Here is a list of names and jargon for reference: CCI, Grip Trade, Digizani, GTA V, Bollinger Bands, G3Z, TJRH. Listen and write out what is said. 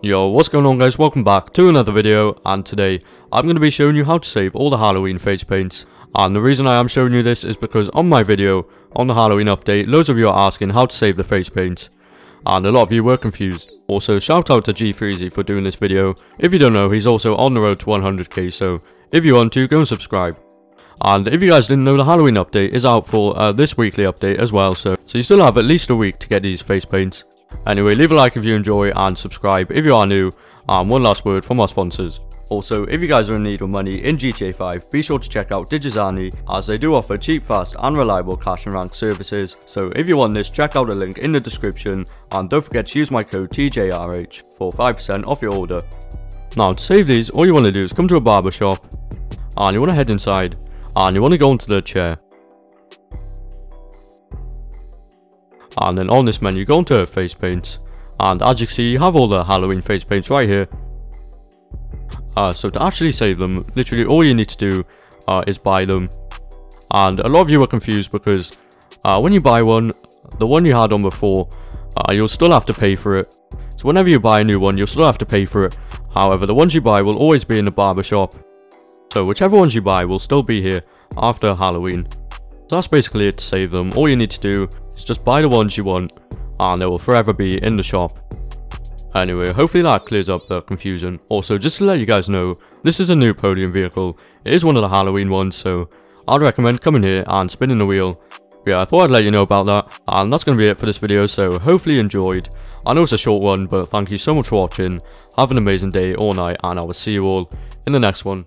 Yo, what's going on guys, welcome back to another video, and today I'm going to be showing you how to save all the Halloween face paints. And the reason I am showing you this is because on my video, on the Halloween update, loads of you are asking how to save the face paints, and a lot of you were confused. Also, shout out to G3Z for doing this video. If you don't know, he's also on the road to 100k, so if you want to, go and subscribe. And if you guys didn't know, the Halloween update is out for this weekly update as well, so you still have at least a week to get these face paints. Anyway, leave a like if you enjoy and subscribe if you are new. And one last word from our sponsors. Also, if you guys are in need of money in GTA 5, be sure to check out Digizani, as they do offer cheap, fast and reliable cash and rank services. So if you want this, check out the link in the description, and don't forget to use my code TJRH for 5% off your order. Now to save these, all you want to do is come to a barber shop, and you want to head inside, and you want to go onto the chair. And then on this menu, go into face paints, and as you can see, you have all the Halloween face paints right here. So to actually save them, literally all you need to do is buy them. And a lot of you are confused because when you buy one, the one you had on before, you'll still have to pay for it. So whenever you buy a new one, you'll still have to pay for it. However, the ones you buy will always be in the barber shop, so whichever ones you buy will still be here after Halloween. So that's basically it to save them. All you need to do is just buy the ones you want, and they will forever be in the shop. Anyway, hopefully that clears up the confusion. Also, just to let you guys know, this is a new podium vehicle. It is one of the Halloween ones, so I'd recommend coming here and spinning the wheel. Yeah, I thought I'd let you know about that, and that's going to be it for this video, so hopefully you enjoyed. I know it's a short one, but thank you so much for watching. Have an amazing day or night, and I will see you all in the next one.